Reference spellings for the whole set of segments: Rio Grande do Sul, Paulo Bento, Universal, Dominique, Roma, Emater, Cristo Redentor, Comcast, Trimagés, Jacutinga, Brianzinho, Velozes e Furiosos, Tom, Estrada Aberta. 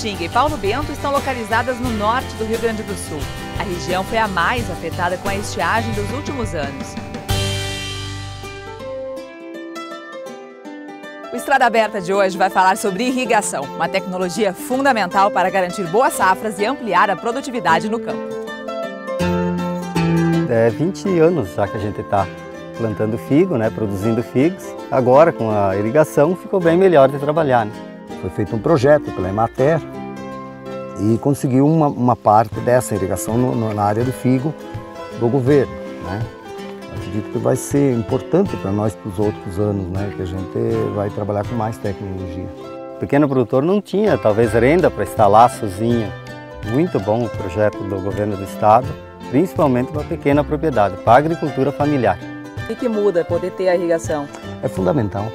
Jacutinga e Paulo Bento estão localizadas no norte do Rio Grande do Sul. A região foi a mais afetada com a estiagem dos últimos anos. O Estrada Aberta de hoje vai falar sobre irrigação, uma tecnologia fundamental para garantir boas safras e ampliar a produtividade no campo. É 20 anos já que a gente está plantando figo, né, produzindo figos. Agora, com a irrigação, ficou bem melhor de trabalhar, né? Foi feito um projeto pela Emater e conseguiu uma parte dessa irrigação na área do figo do governo, né? Acredito que vai ser importante para nós para os outros anos, né, que a gente vai trabalhar com mais tecnologia. O pequeno produtor não tinha, talvez, renda para instalar sozinho. Muito bom o projeto do governo do estado, principalmente para a pequena propriedade, para a agricultura familiar. O que muda poder ter a irrigação? É fundamental.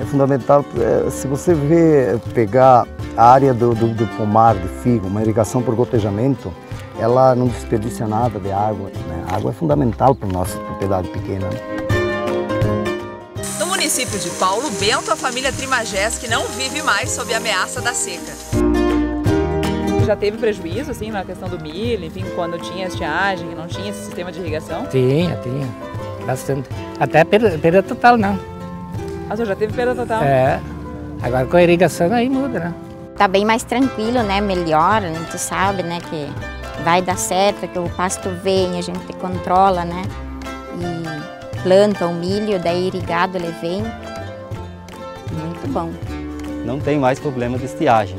É fundamental, se você pegar a área do pomar de figo, uma irrigação por gotejamento, ela não desperdiça nada de água, né? A água é fundamental para a nossa propriedade pequena, né? No município de Paulo Bento, a família Trimagés que não vive mais sob a ameaça da seca. Já teve prejuízo, assim, na questão do milho, enfim, quando tinha estiagem, não tinha esse sistema de irrigação? Tinha, bastante. Até perda total, não. Ah, você já teve perda total? É, agora com a irrigação aí muda, né? Tá bem mais tranquilo, né? Melhor, tu sabe, né, que vai dar certo, que o pasto vem, a gente controla, né? E planta o milho, daí irrigado ele vem. Muito bom. Não tem mais problema de estiagem.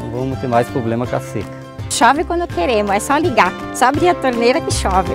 Não vamos ter mais problema com a seca. Chove quando queremos, é só ligar. Só abrir a torneira que chove.